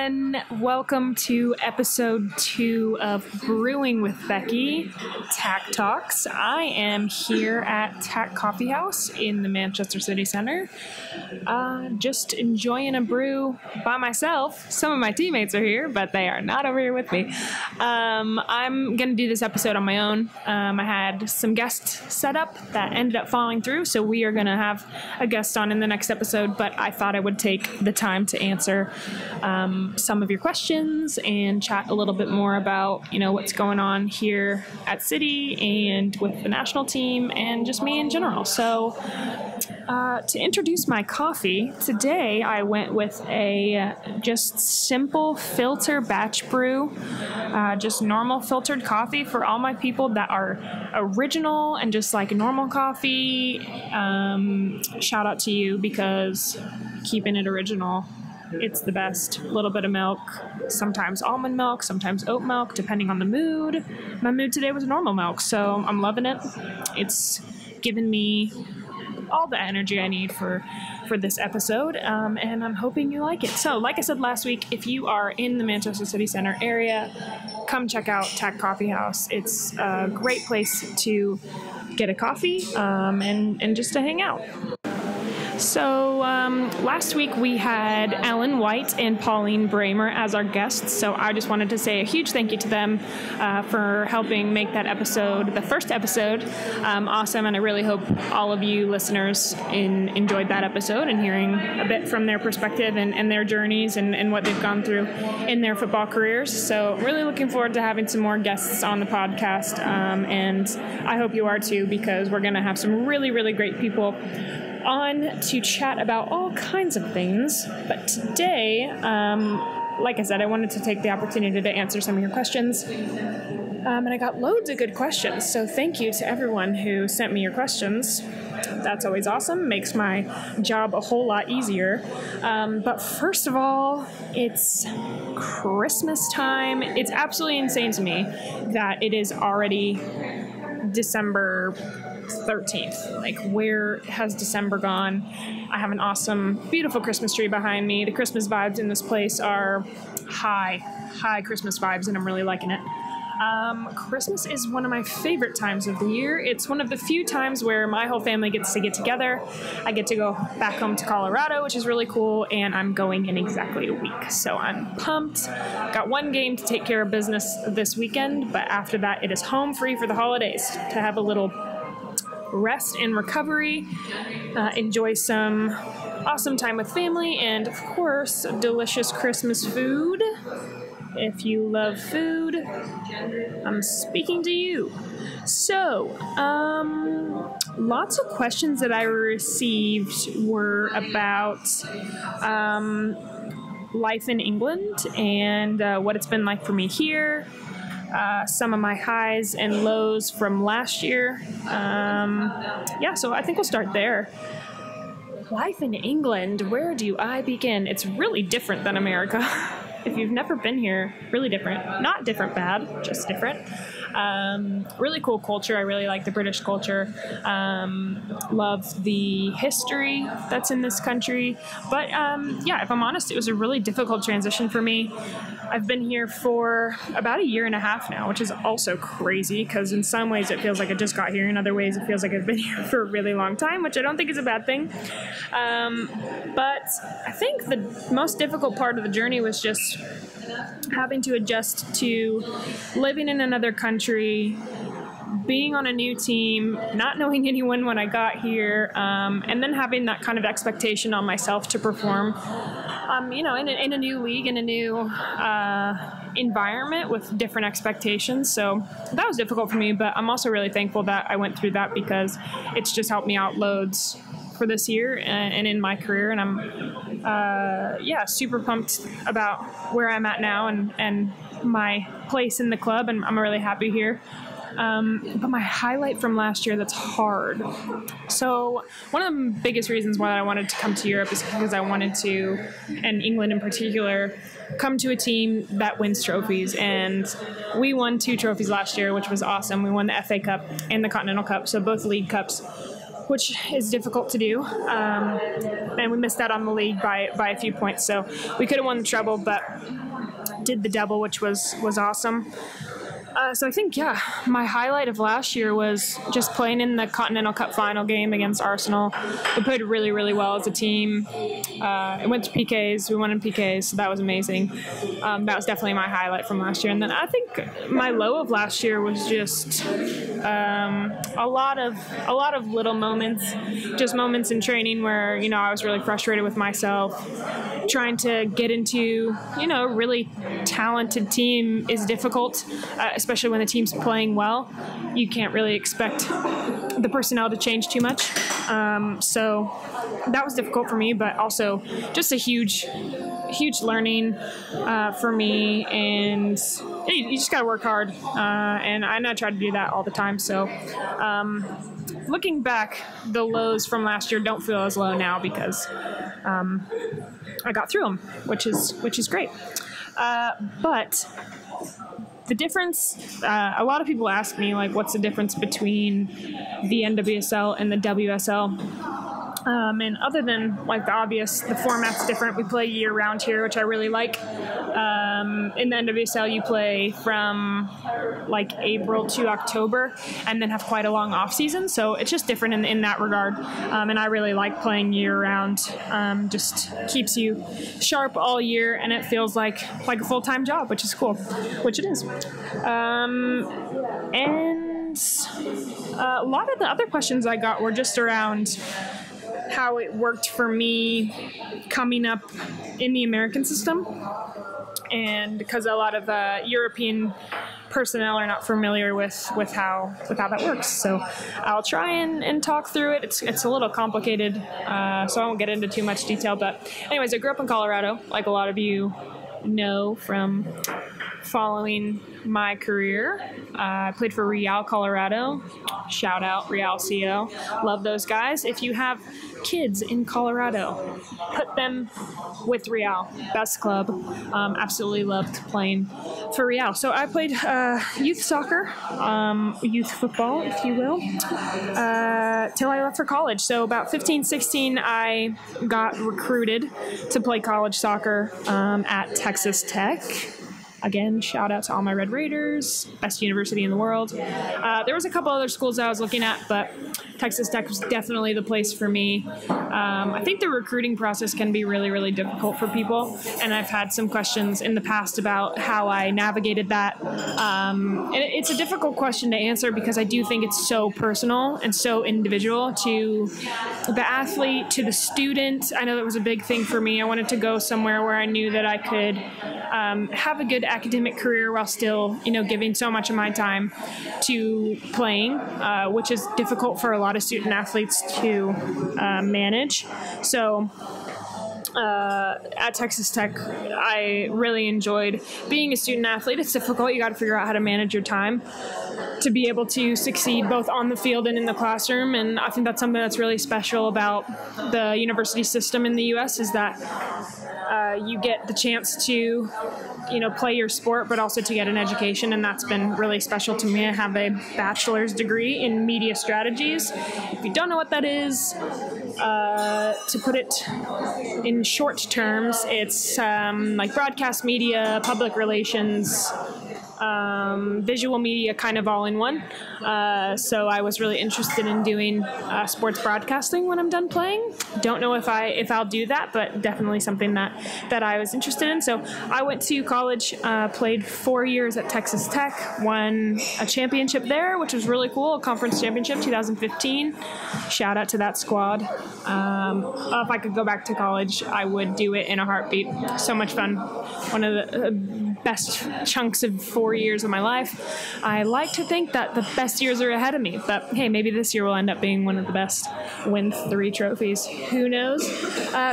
everyone. Welcome to episode 2 of Brewing with Becky, Takk Talks. I am here at Takk Coffee House in the Manchester City Center, just enjoying a brew by myself. Some of my teammates are here, but they are not over here with me. I'm going to do this episode on my own. I had some guests set up that ended up falling through, so we are going to have a guest on in the next episode, but I thought I would take the time to answer some of your questions and chat a little bit more about, you know, what's going on here at City and with the national team and just me in general. So to introduce my coffee, today I went with a just simple filter batch brew, just normal filtered coffee for all my people that are original and just like normal coffee. Shout out to you, because keeping it original, it's the best. A little bit of milk, sometimes almond milk, sometimes oat milk, depending on the mood. My mood today was normal milk, so I'm loving it. It's given me all the energy I need for this episode, and I'm hoping you like it. So, like I said last week, if you are in the Manchester City Center area, come check out Takk Coffee House. It's a great place to get a coffee and just to hang out. So last week we had Ellen White and Pauline Bramer as our guests, so I just wanted to say a huge thank you to them for helping make that episode, the first episode, awesome, and I really hope all of you listeners enjoyed that episode and hearing a bit from their perspective and their journeys and what they've gone through in their football careers. So really looking forward to having some more guests on the podcast, and I hope you are too, because we're going to have some really, really great people on to chat about all kinds of things. But today, like I said, I wanted to take the opportunity to answer some of your questions, and I got loads of good questions, so thank you to everyone who sent me your questions. That's always awesome, makes my job a whole lot easier. But first of all, it's Christmas time. It's absolutely insane to me that it is already December 13th. Like, where has December gone? I have an awesome, beautiful Christmas tree behind me. The Christmas vibes in this place are high Christmas vibes, and I'm really liking it. Christmas is one of my favorite times of the year. It's one of the few times where my whole family gets to get together. I get to go back home to Colorado, which is really cool, and I'm going in exactly a week. So I'm pumped. Got one game to take care of business this weekend, but after that it is home free for the holidays to have a little rest and recovery, enjoy some awesome time with family, and of course, delicious Christmas food. If you love food, I'm speaking to you. So, lots of questions that I received were about life in England and what it's been like for me here. Some of my highs and lows from last year. Yeah, so I think we'll start there. Life in England, where do I begin? It's really different than America. If you've never been here, really different. Not different bad, just different. Really cool culture. I really like the British culture. Love the history that's in this country. But yeah, if I'm honest, it was a really difficult transition for me. I've been here for about a year and a half now, which is also crazy, because in some ways it feels like I just got here. In other ways, it feels like I've been here for a really long time, which I don't think is a bad thing. But I think the most difficult part of the journey was just having to adjust to living in another country, being on a new team, not knowing anyone when I got here, and then having that kind of expectation on myself to perform, you know, in a new league, in a new environment with different expectations. So that was difficult for me, but I'm also really thankful that I went through that, because it's just helped me out loads for this year and in my career, and I'm yeah, super pumped about where I'm at now and my place in the club, and I'm really happy here. But my highlight from last year that's hard. So one of the biggest reasons why I wanted to come to Europe is because I wanted to, and England in particular, come to a team that wins trophies. And we won 2 trophies last year, which was awesome. We won the FA Cup and the Continental Cup, so both League Cups. which is difficult to do. And we missed out on the league by a few points. So we could have won the treble, but did the double, which was awesome. So I think, yeah, my highlight of last year was just playing in the Continental Cup final game against Arsenal. We played really, really well as a team. It went to PKs. We won in PKs, so that was amazing. That was definitely my highlight from last year. And then I think my low of last year was just a lot of little moments, just moments in training where, you know, I was really frustrated with myself. Trying to get into, you know, a really talented team is difficult, especially when the team's playing well. You can't really expect the personnel to change too much. So that was difficult for me, but also just a huge learning for me. And you just got to work hard. And I try to do that all the time. So looking back, the lows from last year don't feel as low now because I got through them, which is great. But the difference, a lot of people ask me, like, what's the difference between the NWSL and the WSL? And other than, like, the obvious, the format's different. We play year-round here, which I really like. In the NWSL, you play from, like, April to October and then have quite a long off-season. So it's just different in that regard. And I really like playing year-round. Just keeps you sharp all year, and it feels like a full-time job, which is cool, which it is. And a lot of the other questions I got were just around how it worked for me coming up in the American system, and because a lot of European personnel are not familiar with how that works. So I'll try and talk through it. It's a little complicated, so I won't get into too much detail. But anyways, I grew up in Colorado, like a lot of you know from following my career. I played for Real Colorado. Shout out Real CO. Love those guys. If you have kids in Colorado, put them with Real. Best club. Absolutely loved playing for Real. So I played youth soccer, youth football, if you will, till I left for college. So about 15, 16, I got recruited to play college soccer at Texas Tech. Again, shout out to all my Red Raiders, best university in the world. There was a couple other schools I was looking at, but Texas Tech was definitely the place for me. I think the recruiting process can be really, really difficult for people, and I've had some questions in the past about how I navigated that. And it's a difficult question to answer because I do think it's so personal and so individual to the athlete, to the student. I know that was a big thing for me. I wanted to go somewhere where I knew that I could have a good academic career while still, you know, giving so much of my time to playing, which is difficult for a lot of student athletes to manage. So at Texas Tech, I really enjoyed being a student athlete. It's difficult. You got to figure out how to manage your time to be able to succeed both on the field and in the classroom. And I think that's something that's really special about the university system in the U.S. is that you get the chance to, you know, play your sport, but also to get an education. And that's been really special to me. I have a bachelor's degree in media strategies. If you don't know what that is, to put it in short terms, it's like broadcast media, public relations, visual media, kind of all in one. So I was really interested in doing sports broadcasting when I'm done playing. Don't know if I'll do that, but definitely something that I was interested in. So I went to college, played 4 years at Texas Tech, won a championship there, which was really cool, a conference championship, 2015. Shout out to that squad. If I could go back to college, I would do it in a heartbeat. So much fun. One of the best chunks of 4 years of my life. I like to think that the best years are ahead of me, but hey, maybe this year will end up being one of the best. Win 3 trophies. Who knows?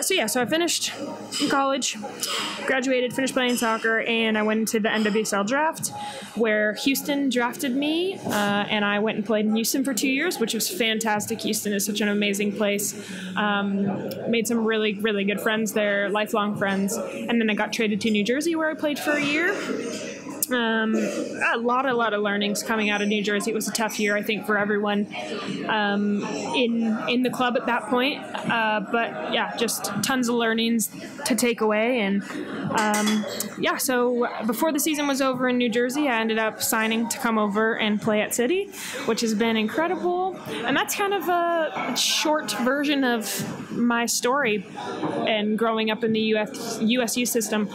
So I finished in college, graduated, finished playing soccer, and I went into the NWSL draft where Houston drafted me, and I went and played in Houston for 2 years, which was fantastic. Houston is such an amazing place. Made some really, really good friends there, lifelong friends. And then I got traded to New Jersey where I played for a year. a lot of learnings coming out of New Jersey. It was a tough year, I think, for everyone in the club at that point. But yeah, just tons of learnings to take away. And yeah, so before the season was over in New Jersey, I ended up signing to come over and play at City, which has been incredible. And that's kind of a short version of my story and growing up in the USU system.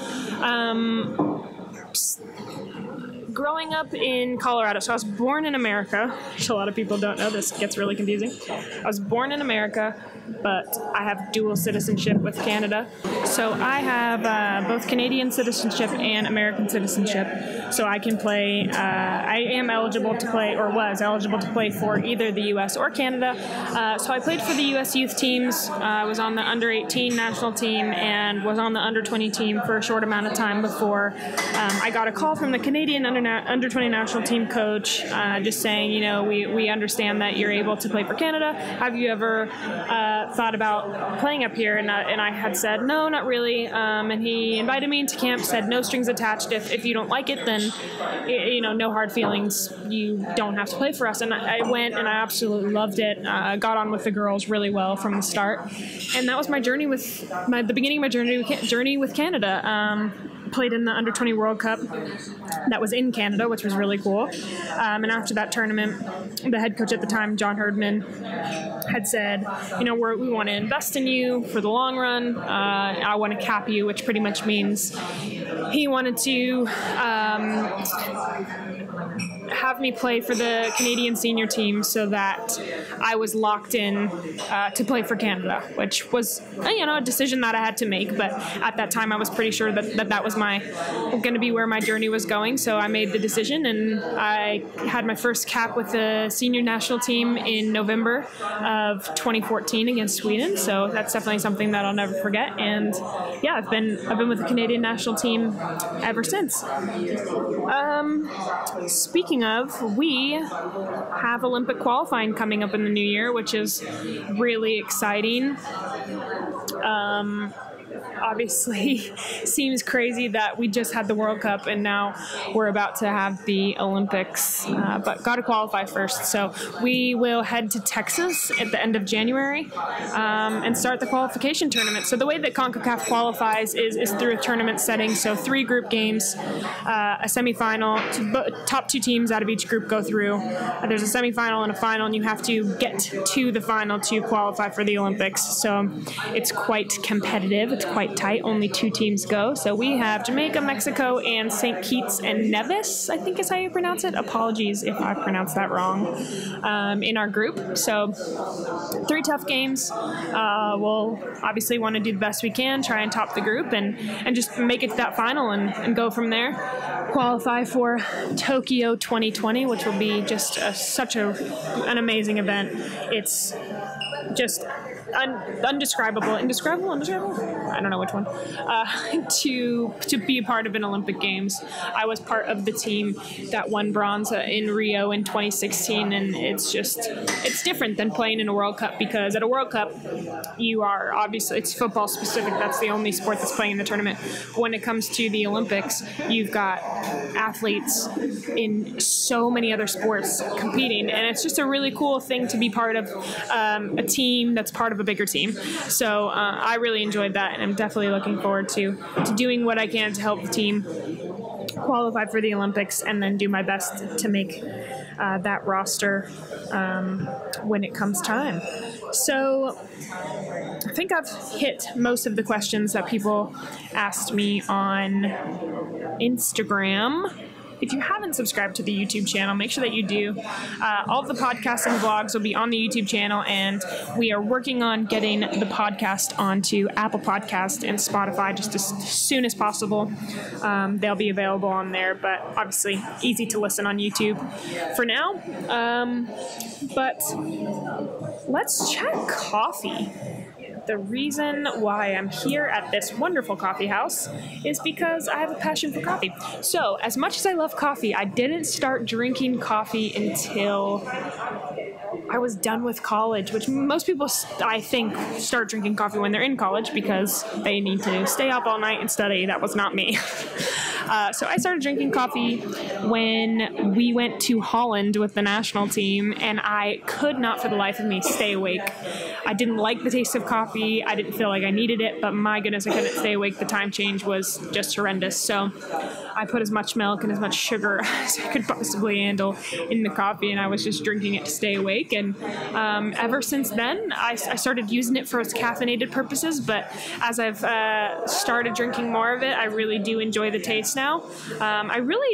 Growing up in Colorado, so I was born in America, which a lot of people don't know. This gets really confusing. I was born in America, but I have dual citizenship with Canada. So I have both Canadian citizenship and American citizenship. So I can play, I am eligible to play, or was eligible to play for either the U.S. or Canada. So I played for the U.S. youth teams. I was on the under-18 national team and was on the under-20 team for a short amount of time before I got a call from the Canadian under-20 national team coach just saying, you know, we understand that you're able to play for Canada. Have you ever thought about playing up here? And I had said, no, not really. And he invited me into camp, said no strings attached. If you don't like it, then, you know, no hard feelings. You don't have to play for us. And I went and I absolutely loved it. Got on with the girls really well from the start. And that was my journey with, the beginning of my journey with Canada. Played in the Under-20 World Cup that was in Canada, which was really cool. And after that tournament, the head coach at the time, John Herdman, had said, you know, we want to invest in you for the long run. I want to cap you, which pretty much means he wanted to have me play for the Canadian senior team so that I was locked in to play for Canada, which was, you know, a decision that I had to make. But at that time, I was pretty sure that was going to be where my journey was going. So I made the decision, and I had my first cap with the senior national team in November of 2014 against Sweden. So that's definitely something that I'll never forget. And yeah, I've been with the Canadian national team ever since. Speaking of, we have Olympic qualifying coming up in the new year, which is really exciting. Obviously, seems crazy that we just had the World Cup and now we're about to have the Olympics, but got to qualify first. So we will head to Texas at the end of January and start the qualification tournament. So the way that CONCACAF qualifies is through a tournament setting. So 3 group games, a semifinal, top 2 teams out of each group go through. There's a semifinal and a final, and you have to get to the final to qualify for the Olympics. So it's quite competitive. It's quite tight. Only 2 teams go. So we have Jamaica, Mexico, and St. Kitts and Nevis, I think is how you pronounce it. Apologies if I pronounced that wrong, in our group. So 3 tough games. We'll obviously want to do the best we can, try and top the group, and just make it to that final and go from there. Qualify for Tokyo 2020, which will be just such an amazing event. It's just indescribable. I don't know which one. To be a part of an Olympic Games. I was part of the team that won bronze in Rio in 2016, and it's different than playing in a World Cup, because at a World Cup you are obviously, it's football specific. That's the only sport that's playing in the tournament. But when it comes to the Olympics, you've got athletes in so many other sports competing, and it's just a really cool thing to be part of a team that's part of a bigger team. So I really enjoyed that, and I'm definitely looking forward to doing what I can to help the team qualify for the Olympics, and then do my best to make that roster when it comes time. So I think I've hit most of the questions that people asked me on Instagram. If you haven't subscribed to the YouTube channel, make sure that you do. All of the podcasts and vlogs will be on the YouTube channel, and we are working on getting the podcast onto Apple Podcast and Spotify just as soon as possible. They'll be available on there, but obviously easy to listen on YouTube for now. But let's chat coffee. The reason why I'm here at this wonderful coffee house is because I have a passion for coffee. So as much as I love coffee, I didn't start drinking coffee until I was done with college, which most people, I think, start drinking coffee when they're in college because they need to stay up all night and study. That was not me. So I started drinking coffee when we went to Holland with the national team, and I could not for the life of me stay awake. I didn't like the taste of coffee. I didn't feel like I needed it, but my goodness, I couldn't stay awake. The time change was just horrendous. So I put as much milk and as much sugar as I could possibly handle in the coffee, and I was just drinking it to stay awake. And ever since then, I started using it for its caffeinated purposes, but as I've started drinking more of it, I really do enjoy the taste now.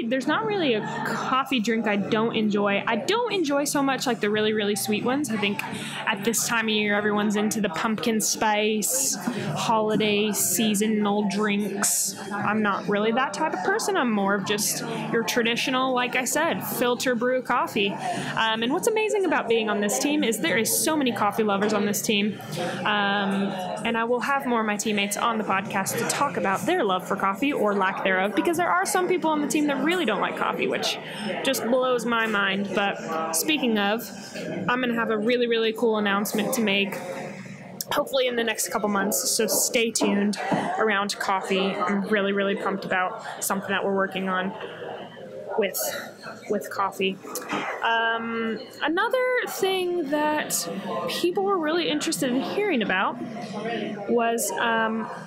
There's not really a coffee drink I don't enjoy. I don't enjoy so much like the really, really sweet ones. I think at this time of year, everyone's into the pumpkin spice, holiday seasonal drinks. I'm not really that type of person. I'm more of just your traditional, like I said, filter brew coffee. And what's amazing about being on this team is there is so many coffee lovers on this team. And I will have more of my teammates on the podcast to talk about their love for coffee or lack thereof, because there are some people on the team that really don't like coffee, which just blows my mind. But speaking of, I'm going to have a really, really cool announcement to make, hopefully in the next couple months, so stay tuned around coffee. I'm really, really pumped about something that we're working on with coffee. Another thing that people were really interested in hearing about was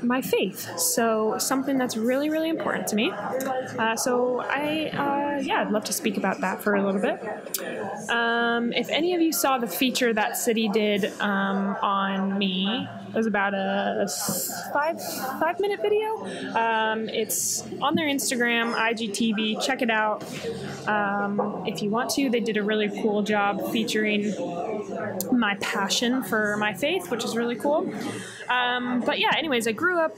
my faith. So something that's really, really important to me. I'd love to speak about that for a little bit. If any of you saw the feature that City did on me, it was about a five-minute video. It's on their Instagram, IGTV. Check it out. If you want to, they did a really cool job featuring my passion for my faith, which is really cool. I grew up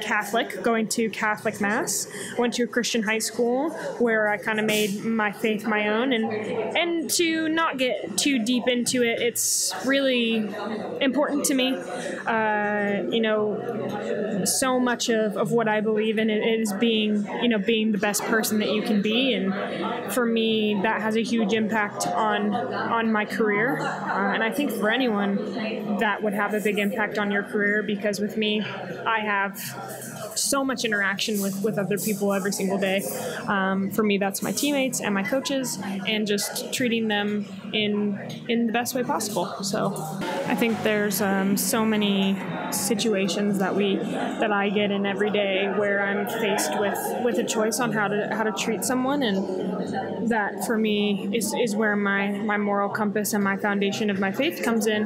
Catholic, going to Catholic Mass. Went to a Christian high school where I kind of made my faith my own. And to not get too deep into it, it's really important to me. So much of what I believe in is being the best person that you can be. And for me, that has a huge impact on my career. And I think for anyone, that would have a big impact on your career, because with me, I have so much interaction with other people every single day. For me, that's my teammates and my coaches, and just treating them in the best way possible. So I think there's so many situations that I get in every day where I'm faced with a choice on how to treat someone, and that for me is where my moral compass and my foundation of my faith comes in,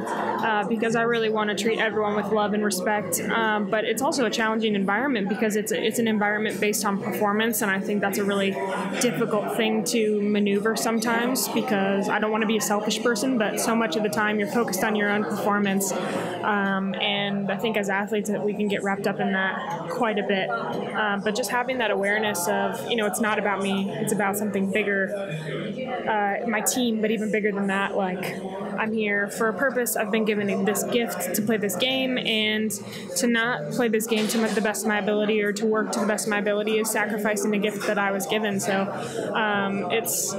because I really want to treat everyone with love and respect. But it's also a challenging environment, because it's an environment based on performance, and I think that's a really difficult thing to maneuver sometimes, because I don't want to be a selfish person, but so much of the time you're focused on your own performance. And I think as athletes we can get wrapped up in that quite a bit. But just having that awareness of, it's not about me, it's about something bigger, my team, but even bigger than that. Like, I'm here for a purpose. I've been given this gift to play this game, and to not play this game to the best of my ability or to work to the best of my ability is sacrificing the gift that I was given. So it's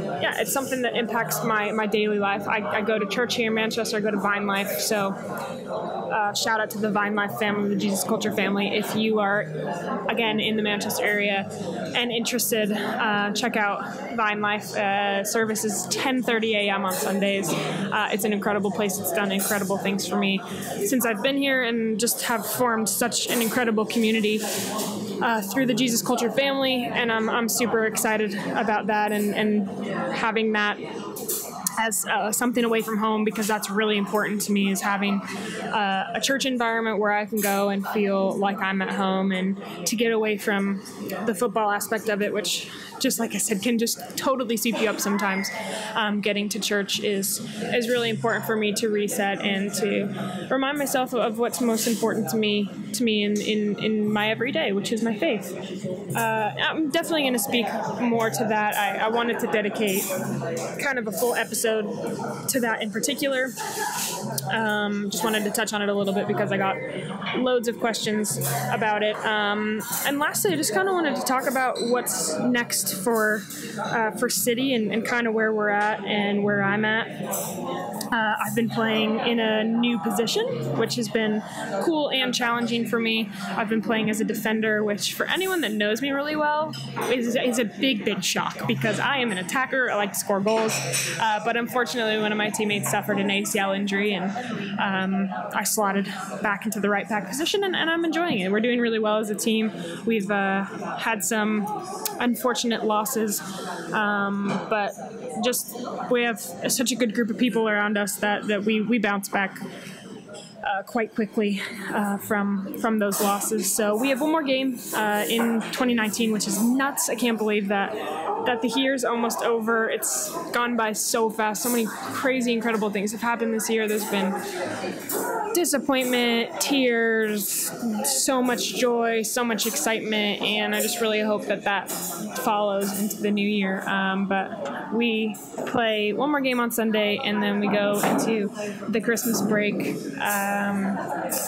something that impacts my daily life. I go to church here in Manchester. I go to Vine Life. So shout out to the Vine Life family, the Jesus Culture family. If you are, again, in the Manchester area and interested, check out Vine Life. Services 10:30 a.m. on Sundays. It's an incredible place. It's done incredible things for me since I've been here, and just have formed such an incredible community through the Jesus Culture family. And I'm super excited about that and having that as something away from home, because that's really important to me, is having a church environment where I can go and feel like I'm at home, and to get away from the football aspect of it, which, just like I said, can just totally soup you up sometimes. Getting to church is really important for me to reset and to remind myself of what's most important to me in my everyday, which is my faith. I'm definitely going to speak more to that. I wanted to dedicate kind of a full episode to that in particular. Just wanted to touch on it a little bit because I got loads of questions about it. And lastly, I just kind of wanted to talk about what's next for City and kind of where we're at and where I'm at. I've been playing in a new position, which has been cool and challenging routine for me. I've been playing as a defender, which for anyone that knows me really well is a big, big shock because I am an attacker. I like to score goals. But unfortunately, one of my teammates suffered an ACL injury, and I slotted back into the right back position, and I'm enjoying it. We're doing really well as a team. We've had some unfortunate losses, but just we have such a good group of people around us that we bounce back quite quickly from those losses. So we have one more game in 2019, which is nuts. I can't believe that the year's almost over. It's gone by so fast. So many crazy, incredible things have happened this year. There's been disappointment, tears, so much joy, so much excitement, and I just really hope that follows into the new year. But we play one more game on Sunday, and then we go into the Christmas break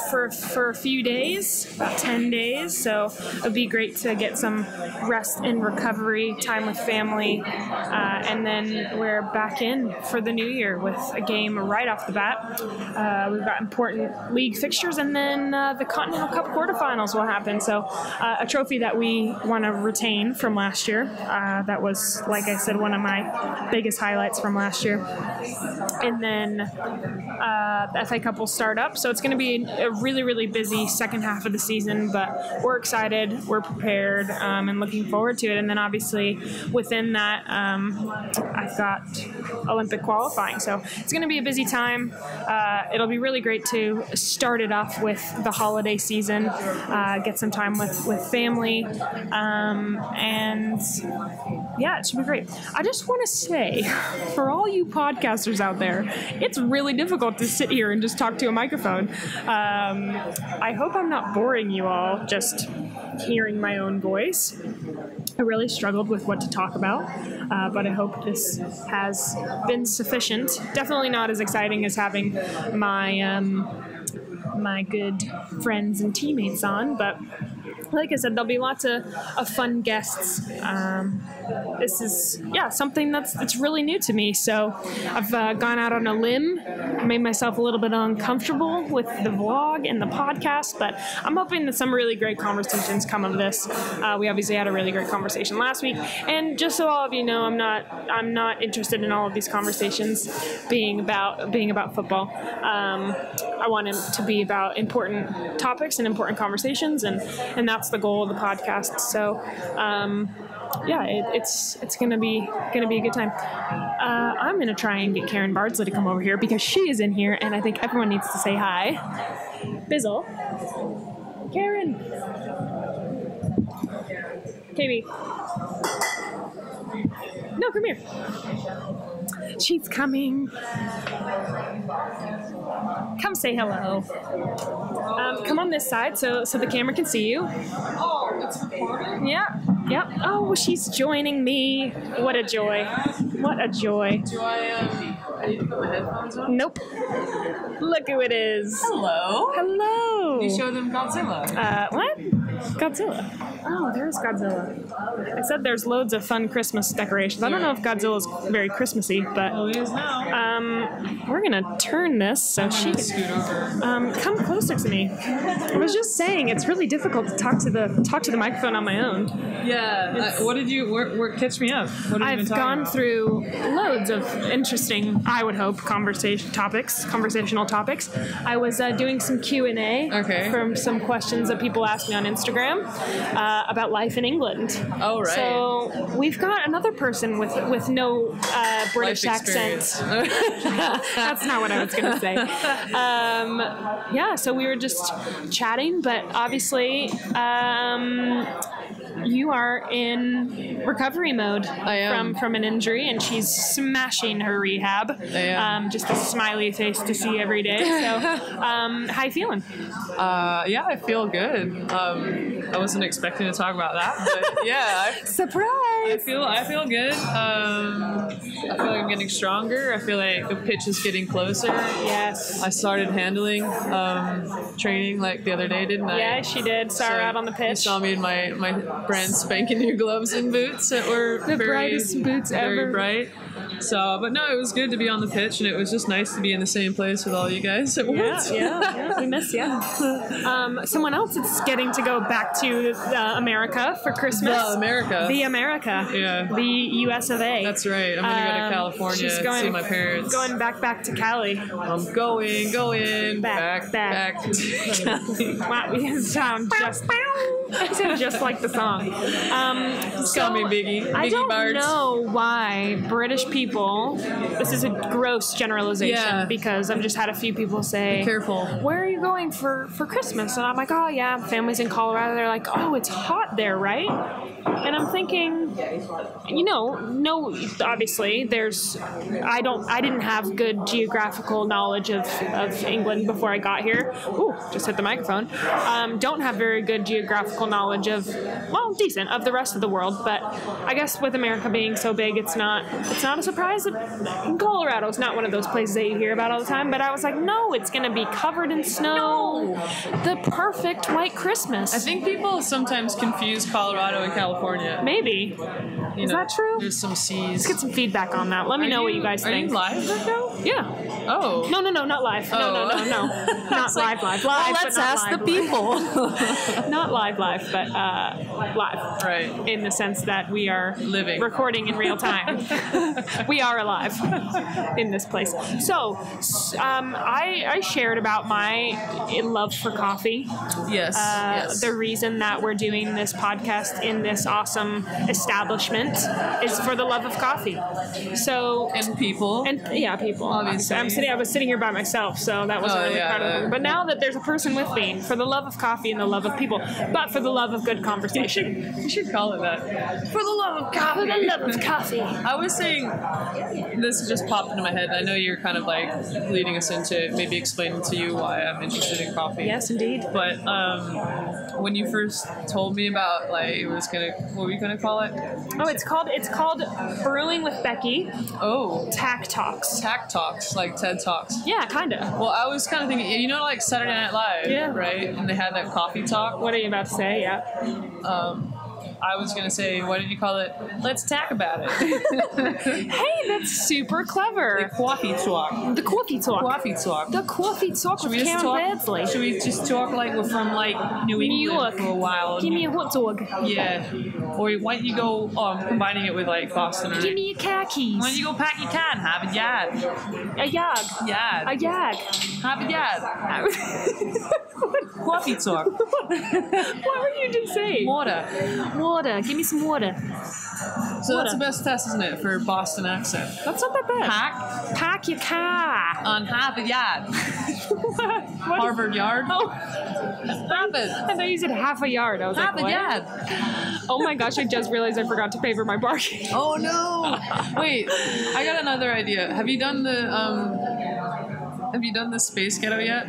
for a few days, about 10 days. So it'd be great to get some rest and recovery, time with family, and then we're back in for the new year with a game right off the bat. We've got important league fixtures, and then the Continental Cup quarterfinals will happen. So a trophy that we want to retain from last year. That was, like I said, one of my biggest highlights from last year. And then the FA Cup will start up. So it's going to be a really, really busy second half of the season, but we're excited, we're prepared, and looking forward to it. And then obviously within that, I've got Olympic qualifying. So it's going to be a busy time. It'll be really great to start it off with the holiday season, get some time with family, and yeah, it should be great. I just want to say, for all you podcasters out there, it's really difficult to sit here and just talk to a microphone. I hope I'm not boring you all just hearing my own voice. I really struggled with what to talk about, but I hope this has been sufficient. Definitely not as exciting as having my good friends and teammates on, but like I said, there'll be lots of fun guests. This is, yeah, something that's really new to me. So I've gone out on a limb, made myself a little bit uncomfortable with the vlog and the podcast, but I'm hoping that some really great conversations come of this. We obviously had a really great conversation last week, and just so all of you know, I'm not interested in all of these conversations being about football. I want them to be about important topics and important conversations, and that's the goal of the podcast. So yeah, it's gonna be a good time. I'm gonna try and get Karen Bardsley to come over here because she is in here, and I think everyone needs to say hi. Bizzle, Karen, Katie. No, come here. She's coming. Come say hello. Come on this side so the camera can see you. Oh, it's recording? Yeah. Yep. Oh, she's joining me. What a joy. What a joy. Do I need to put my headphones on? Nope. Look who it is. Hello. Hello. Can you show them Godzilla? What? Godzilla. Oh, there's Godzilla. I said there's loads of fun Christmas decorations. I don't know if Godzilla's very Christmassy, but we're gonna turn this so she can come closer to me. I was just saying it's really difficult to talk to the microphone on my own. Yeah. What did you? Catch me up. What have you been talking about? I've gone through loads of interesting, I would hope, conversational topics. I was doing some Q&A from some questions that people asked me on Instagram about life in England. Oh, right. So we've got another person with no British accent. That's not what I was going to say. Yeah, so we were just chatting, but obviously you are in recovery mode from an injury, and she's smashing her rehab. Just a smiley face to see every day. So how you feeling? Yeah, I feel good. I wasn't expecting to talk about that, but yeah. Surprise! I feel good. I feel like I'm getting stronger. I feel like the pitch is getting closer. Yes. I started handling training like the other day, didn't I? Yeah, she did. Saw her out on the pitch. You saw me in my brand spanking new gloves and boots that were the brightest boots ever. Very bright. So, but no, it was good to be on the pitch, and it was just nice to be in the same place with all you guys at once. Yeah, we miss you. Someone else is getting to go back to America for Christmas. The America. Yeah. The U.S. of A. That's right. I'm going to go to California and see my parents. Going back to Cali. I'm going back to Cali. Wow, we sound just like the song. Call me Biggie. I don't know why British people, this is a gross generalization, because I've just had a few people say, be careful, where are you going for Christmas? And I'm like, oh yeah, family's in Colorado. They're like, oh, it's hot there, right? And I'm thinking, you know, no, obviously there's, I didn't have good geographical knowledge of England before I got here. Ooh, just hit the microphone. Don't have very good geographical knowledge of, well, decent, of the rest of the world. But I guess with America being so big, it's not a surprise that Colorado's not one of those places that you hear about all the time. But I was like, no, it's going to be covered in snow. No. The perfect white Christmas. I think people sometimes confuse Colorado and California. Maybe. Is that true? There's some seas. Let's get some feedback on that. Let me know what you guys think. Are you live right now? Yeah. Oh. No, not live. Oh. No. Not live. Well, let's ask the people. Not live, but live. Right. In the sense that we are recording in real time. We are alive in this place. So, I shared about my love for coffee. Yes. The reason that we're doing this podcast in this awesome establishment is for the love of coffee. So and people. Obviously. I was sitting here by myself, so that wasn't really part of it. But now that there's a person with me, for the love of coffee and the love of people, but for the love of good conversation. We should call it that. For the love of coffee. For the love of coffee. I was saying, this just popped into my head. I know you're kind of like leading us into maybe explaining to you why I'm interested in coffee. Yes, indeed. But when you first told me about like it was gonna, what were you gonna call it? Oh, it's called Brewing with Becky. Oh, Takk Talks. Takk Talks, like TED Talks. Yeah, kinda. Well, I was kind of thinking, you know, like Saturday Night Live, right? And they had that coffee talk. What are you about to say? Yeah. I was going to say, why did you call it, let's talk about it. Hey, that's super clever. The coffee talk. The coffee talk. Coffee talk. The coffee talk with Karen Bardsley. Should we just talk like we're from like New York for a while? Give me a hot dog. Yeah. Or why don't you go combining it with like Boston? Give me your car keys. Why don't you go pack your car and have a yard? A yard. Yard. A yard. Have a yard. Coffee talk. What were you just saying? Water. Give me some water. So that's the best test, isn't it, for Boston accent? That's not that bad. Pack your car on Harvard Yard. What Harvard Yard? Oh, stop it! I thought you said half a yard. I was half like, what? Yard. Oh my gosh! I just realized I forgot to pay for my parking. Oh no! Wait, I got another idea. Have you done the space ghetto yet?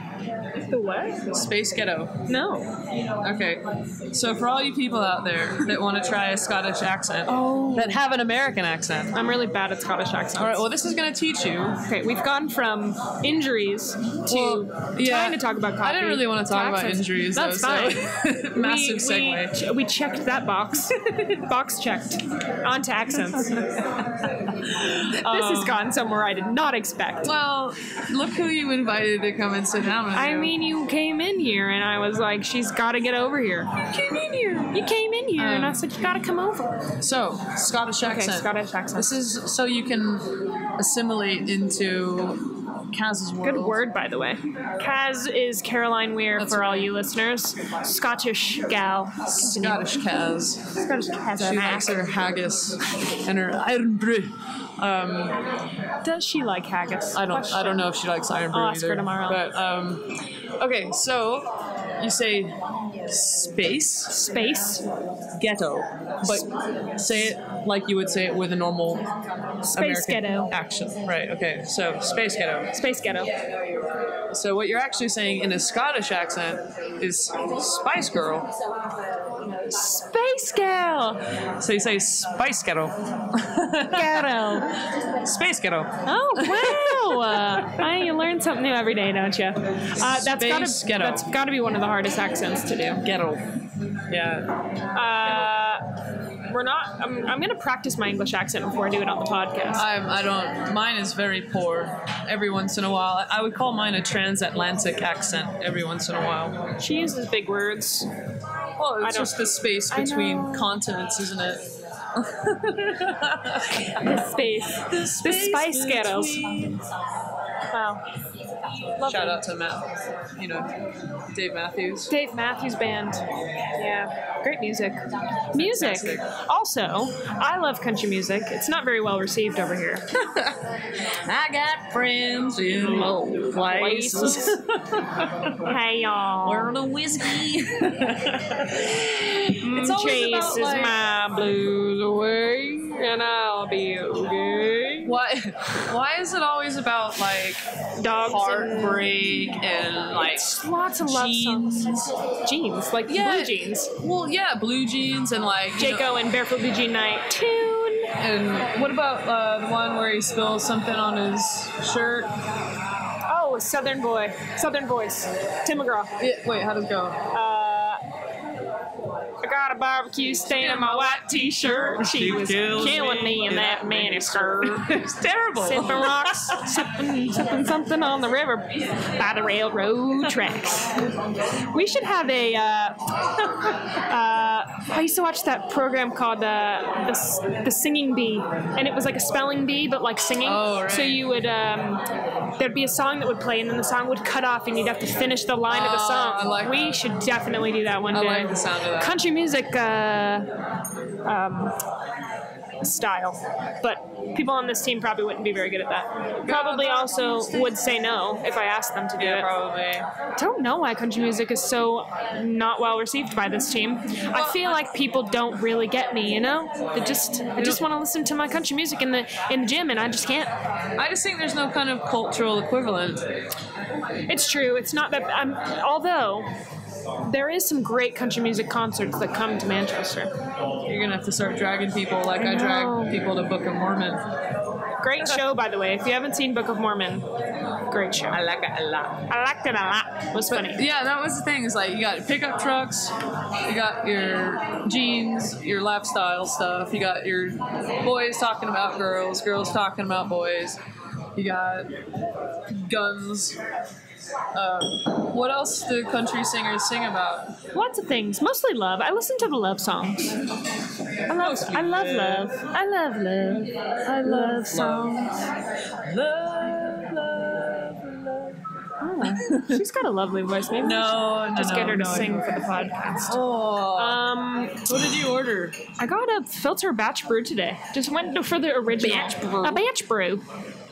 The what? Space ghetto. No. Okay. So for all you people out there that want to try a Scottish accent, that have an American accent. I'm really bad at Scottish accents. All right. Well, this is going to teach you. Okay. We've gone from injuries to trying to talk about coffee. I didn't really want to talk about injuries. That's fine. So massive segue. We checked that box. Box checked. On to accents. This has gone somewhere I did not expect. Well, look who you invited to come and sit down with you. I mean, you came in here, and I was like, she's got to get over here. You came in here, and I said, you got to come over. So, Scottish accent. Okay, Scottish accent. This is so you can assimilate into Kaz's world. Good word, by the way. Kaz is Caroline Weir. That's for right. All you listeners. Scottish gal. Scottish Kaz. Scottish Kaz. She likes her haggis and her iron brew. Does she like haggis? I don't know if she likes iron brew either. I'll ask her tomorrow. But okay, so you say space ghetto, but say it like you would say it with a normal space American ghetto action, right? Okay, so space ghetto. So what you're actually saying in a Scottish accent is Spice Girl. Space Girl. So you say Spice Girl. Girl. Space Girl. Oh, wow. You learn something new every day, don't you? That's got to be one of the hardest accents to do. Ghetto. Yeah. I'm going to practice my English accent before I do it on the podcast. I don't. Mine is very poor every once in a while. I would call mine a transatlantic accent every once in a while. She uses big words. Well, it's just the space between continents, isn't it? The space. The Spice Girls. Wow. Shout out to Matt, Dave Matthews. Dave Matthews Band. Yeah, great music. Music. Fantastic. Also, I love country music. It's not very well received over here. I got friends in low places. Hey, y'all. We're the whiskey. Chases like, my blues away, and I'll be okay. Why is it always about, like, dogs heartbreak and like lots of love songs? Jeans, like blue jeans. Well, yeah, blue jeans and like Jayco and Barefoot Blue Jean Night. Tune. And what about the one where he spills something on his shirt? Oh, Southern Voice, Tim McGraw. Yeah, wait, how does it go? I got a barbecue stain on my white t-shirt. She was killing me in that miniskirt. It was terrible. Sipping rocks, sipping something on the river by the railroad tracks. We should have a... I used to watch that program called the Singing Bee, and it was like a spelling bee, but like singing. Oh, right. So you would... there'd be a song that would play, and then the song would cut off, and you'd have to finish the line of the song. We should definitely do that one day. I like the sound of that. Country music style, but people on this team probably wouldn't be very good at that. Probably also would say no if I asked them to do it. Probably. I don't know why country music is so not well received by this team. I feel like people don't really get me, They I just want to listen to my country music in the gym, and I just can't. I just think there's no kind of cultural equivalent. It's true. It's not that. Although. There is some great country music concerts that come to Manchester. You're going to have to start dragging people like I drag people to Book of Mormon. Great show, by the way. If you haven't seen Book of Mormon, great show. I like it a lot. I liked it a lot. It was funny. Yeah, that was the thing. It's like you got pickup trucks, you got your jeans, your lifestyle stuff, you got your boys talking about girls, girls talking about boys, you got guns. What else do country singers sing about? Lots of things. Mostly love. I listen to the love songs. I love songs. Love. Oh, she's got a lovely voice. Maybe we should get her to sing for the podcast. Oh. What did you order? I got a filter batch brew today. Just went for the original. A batch brew.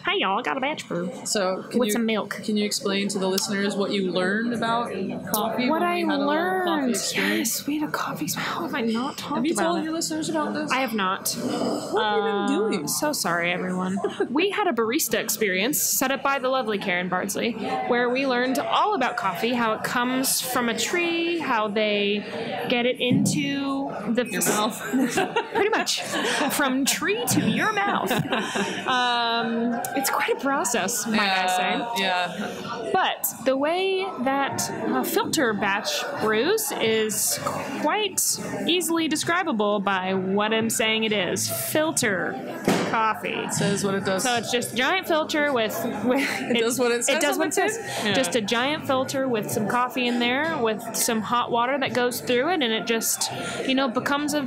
Hi, y'all. I got a batch brew. So, with some milk. Can you explain to the listeners what you learned about coffee? What I learned. Yes, we had a coffee. How have I not talked about it? Have you told your listeners about this? I have not. What have you been doing? So sorry, everyone. We had a barista experience set up by the lovely Karen Bardsley, where we learned all about coffee, how it comes from a tree, how they get it into your mouth. Pretty much. From tree to your mouth. It's quite a process, might I say. Yeah. But the way that filter batch brews is quite easily describable by what I'm saying it is. Filter coffee. It says what it does. So it's just a giant filter with it does what it says. It does what it says. Yeah. Just a giant filter with some coffee in there, with some hot water that goes through it, and it just, becomes a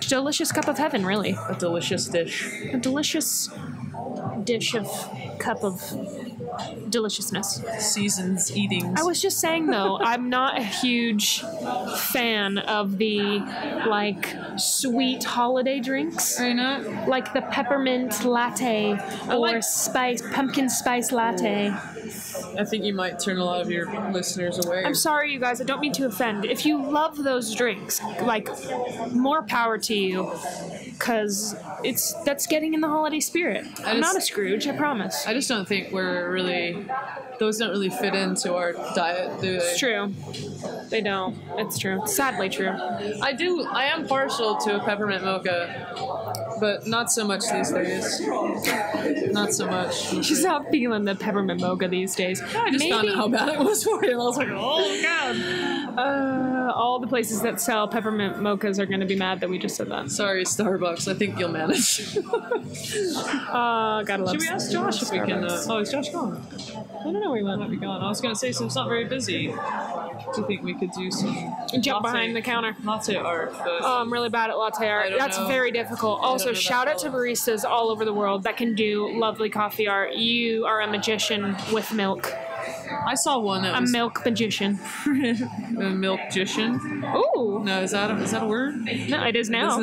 delicious cup of heaven, really. A delicious dish. A delicious dish of cup of deliciousness. Seasons eatings. I was just saying though, I'm not a huge fan of the sweet holiday drinks. Are you not? Like the peppermint latte or pumpkin spice latte. I think you might turn a lot of your listeners away. I'm sorry, you guys. I don't mean to offend. If you love those drinks, like, more power to you, because that's getting in the holiday spirit. I'm not a Scrooge, I promise. I just don't think we're really... Those don't really fit into our diet, do they? It's true. They don't. It's true. Sadly true. I am partial to a peppermint mocha, but not so much these days. Not so much. She's not feeling the peppermint mocha these days. I just found out how bad it was for you. I was like, oh, God. All the places that sell peppermint mochas are going to be mad that we just said that. Sorry, Starbucks. I think you'll manage. Gotta love Starbucks. Should we ask Josh if we can... oh, is Josh gone? I don't know. We might be gone. I was going to say, since it's not very busy, do you think we could do some jump behind the counter latte art? But oh, I'm really bad at latte art. That's very difficult. Also, shout out to baristas all over the world that can do lovely coffee art. You are a magician with milk. I saw one that was... A milk magician. A milk magician? Ooh. No, is that a word? No, it is now.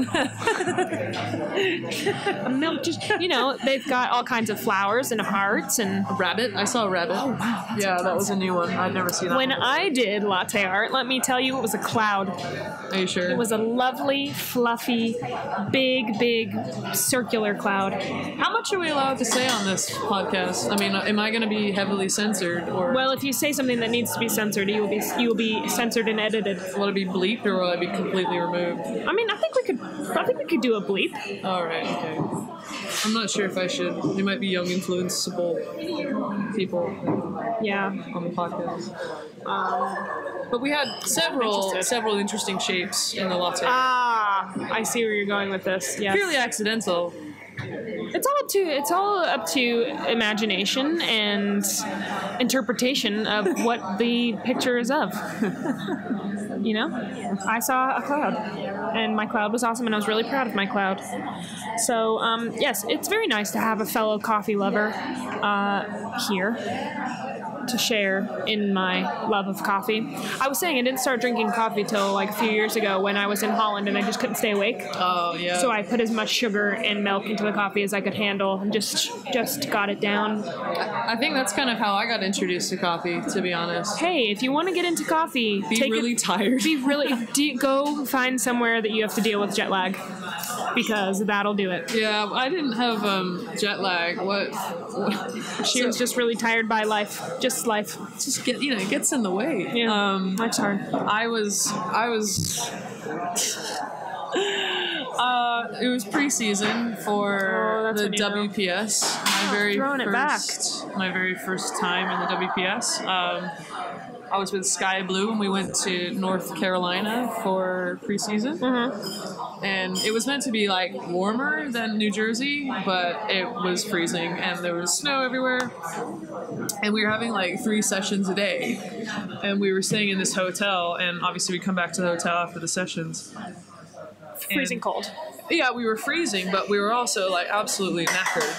A milk... You know, they've got all kinds of flowers and hearts and... A rabbit. I saw a rabbit. Oh, wow. Yeah, that was a new one. I've never seen that one. When I did latte art, let me tell you, it was a cloud. Are you sure? It was a lovely, fluffy, big, big circular cloud. How much are we allowed to say on this podcast? I mean, am I going to be heavily censored or... Well, if you say something that needs to be censored, you will be censored and edited. Will it be bleeped or will it be completely removed? I mean, I think we could do a bleep. All right. Okay. I'm not sure if I should. There might be young, influenceable people. Yeah. On the podcast. But we had several interesting shapes in the latte. Ah, I see where you're going with this. Yes. Purely accidental. It's all up to imagination and interpretation of what the picture is of. You know, I saw a cloud, and my cloud was awesome, and I was really proud of my cloud. So, yes, it's very nice to have a fellow coffee lover here to share in my love of coffee. I was saying I didn't start drinking coffee till like a few years ago when I was in Holland and I just couldn't stay awake. Oh, yeah. So I put as much sugar and milk into the coffee as I could handle and just got it down. I think that's kind of how I got introduced to coffee, to be honest. Hey, if you want to get into coffee, be really tired. Be really... go find somewhere that you have to deal with jet lag because that'll do it. Yeah, I didn't have jet lag. She was just really tired by life. Just life. Just get, you know, it gets in the way. Yeah. That's hard. I was it was preseason for the WPS. My very first time in the WPS. I was with Sky Blue and we went to North Carolina for preseason. Mm-hmm. And it was meant to be like warmer than New Jersey, but it was freezing and there was snow everywhere. And we were having like 3 sessions a day. And we were staying in this hotel and obviously we come back to the hotel after the sessions. Freezing cold. Yeah, we were freezing, but we were also like absolutely knackered.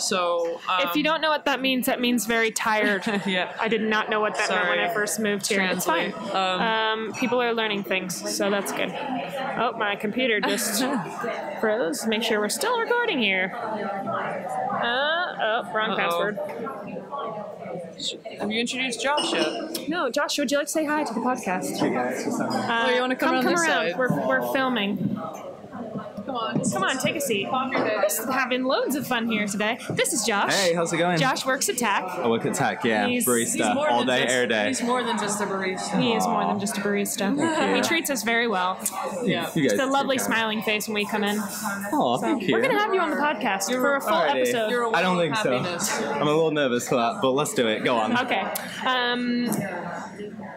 So if you don't know what that means very tired. Yeah. I did not know what that meant when I first moved here. Translate. It's fine. People are learning things, so that's good. Oh, my computer just froze. Make sure we're still recording here. Wrong password. Have you introduced Josh yet? No, Josh, would you like to say hi to the podcast? Hey guys, what's up? You want to come around this side? We're filming. Come on, take a seat. We're having loads of fun here today. This is Josh. Hey, how's it going? Josh works at Takk. I work at Takk, yeah. Barista, all day, air day. He's more than just a barista. He is more than just a barista. He treats us very well. Yeah. Just a lovely smiling face when we come in. Oh, thank you. We're going to have you on the podcast for a full episode. I don't think so. I'm a little nervous for that, but let's do it. Go on. Okay.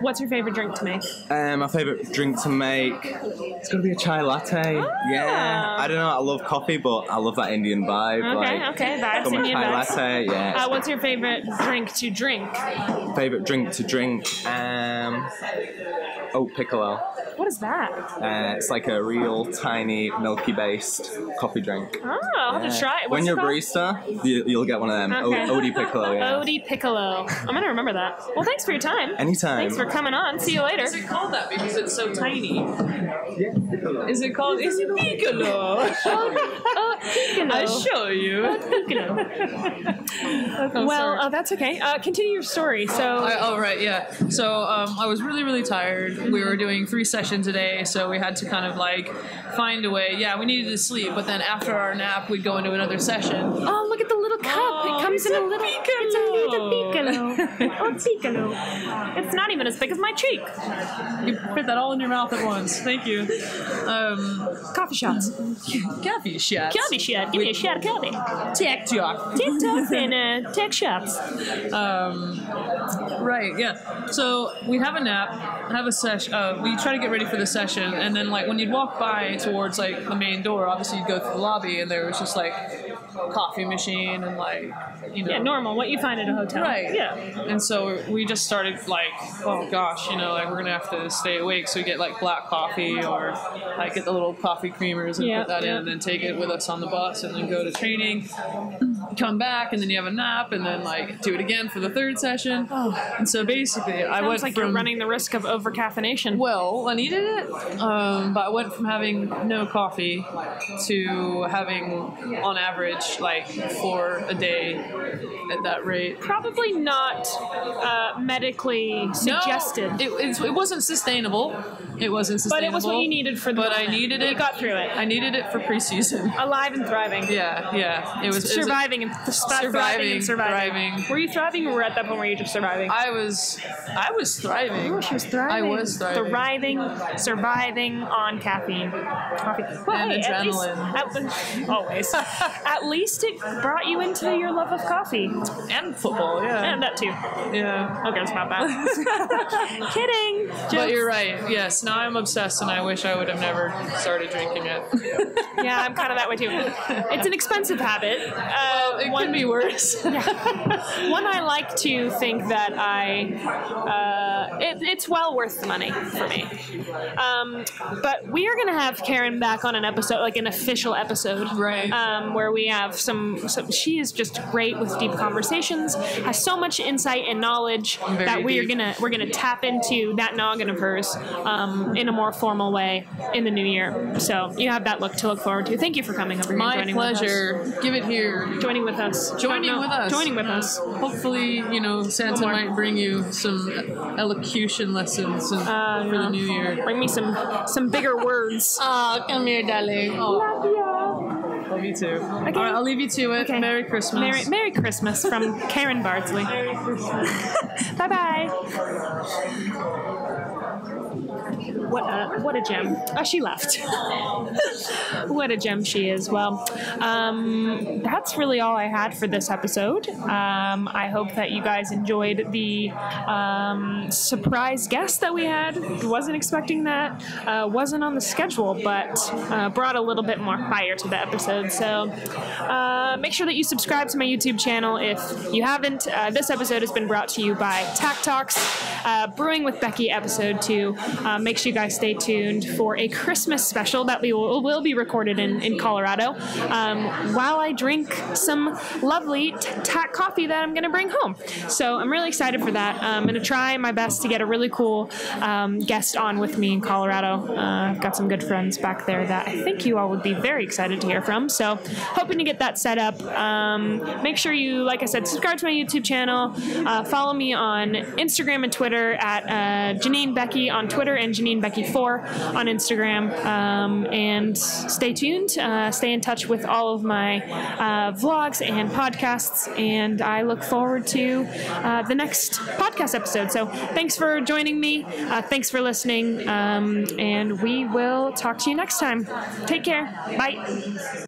What's your favorite drink to make? My favorite drink to make, it's got to be a chai latte. Oh. Yeah. I don't know. I love coffee, but I love that Indian vibe. Okay, like, okay. That's Indian chai latte. Yeah. What's your favorite drink to drink? Favorite drink to drink? Oh, piccolo. What is that? It's like a real tiny milky-based coffee drink. Oh, I'll have to try it. What's when you're a barista, you'll get one of them. Okay. Odie Piccolo. Yeah. Odie Piccolo. I'm going to remember that. Well, thanks for your time. Anytime. Thanks for coming on. See you later. Is it called that because it's so tiny? Is it called? Is it Piccolo? Oh, Piccolo. I show you. Piccolo. Oh, well, that's okay. Continue your story. So. Right, yeah. So I was really tired. We were doing 3 sessions a day, so we had to kind of like find a way. Yeah, we needed to sleep, but then after our nap, we'd go into another session. Oh, look at the little cup. Oh, it comes in a little... Piccolo. It's a little piccolo. Oh, piccolo. It's not even as big as my cheek. You put that all in your mouth at once. Thank you. Coffee shots. Coffee shots. Coffee shot. Give me a shot of coffee. TikTok. TikTok and tech shots. Right, yeah. So we have a nap, have a session. We try to get ready for the session, and then like when you'd walk by towards like the main door, obviously you'd go through the lobby, and there was just like a coffee machine and like, you know. Yeah, normal, what you find at a hotel. Right. Yeah. And so we just started like, oh gosh, you know, like we're going to have to stay awake, so we get like black coffee or like get the little coffee creamers and put that in and then take it with us on the bus and then go to training, come back, and then you have a nap, and then like do it again for the 3rd session. Oh. And so basically I went like from... you're running the risk of over-caffeination. Well, I needed it, but I went from having no coffee to having, on average, like 4 a day at that rate. Probably not medically suggested. No, it wasn't sustainable. It wasn't sustainable. But it was what you needed for the moment. I needed it. You got through it. I needed it for preseason. Alive and thriving. Yeah, yeah. It was surviving and surviving. Were you thriving, or were at that point where you just surviving? I was thriving. Oh, she was thriving. I was thriving. Thriving, surviving on caffeine. Coffee. Well, and hey, adrenaline. Always. At least it brought you into your love of coffee. And football, yeah. And that too. Yeah. Okay, it's not bad. Kidding. Jokes. But you're right, yes. Now I'm obsessed, and I wish I would have never started drinking it. Yeah, I'm kind of that way too. It's an expensive habit. Well, it could be worse. Yeah. One I like to think that it's well worth the money for me. But we are going to have Karen back on an episode, like an official episode, right? Where we have some. She is just great with deep conversations. Has so much insight and knowledge that we're gonna tap into that noggin of hers in a more formal way in the new year. So you have that to look forward to. Thank you for coming over here. My pleasure. With us. Give it here. Joining with us. Joining with us. Hopefully, you know, Santa might bring you some elocution lessons for the new year. Bring me some bigger words. Oh, come here, darling. Oh. Love you. Love you too. Okay. All right, I'll leave you to it. Okay. Merry Christmas. Merry Christmas from Karen Bardsley. Merry Christmas. Bye-bye. What a gem. Oh, she left. What a gem she is. Well, that's really all I had for this episode. I hope that you guys enjoyed the surprise guest that we had. Wasn't expecting that. Wasn't on the schedule, but brought a little bit more fire to the episode. So make sure that you subscribe to my YouTube channel if you haven't. This episode has been brought to you by Takk Talks, Brewing with Becky episode 2. Make sure you guys stay tuned for a Christmas special that we will be recorded in Colorado while I drink some lovely Takk coffee that I'm going to bring home. So I'm really excited for that. I'm going to try my best to get a really cool guest on with me in Colorado. I've got some good friends back there that I think you all would be very excited to hear from. So hoping to get that set up. Make sure you, like I said, subscribe to my YouTube channel. Follow me on Instagram and Twitter at Janine Becky on Twitter and Janine Becky 4 on Instagram, and stay tuned, stay in touch with all of my vlogs and podcasts, and I look forward to the next podcast episode. So thanks for joining me, thanks for listening, and we will talk to you next time. Take care. Bye.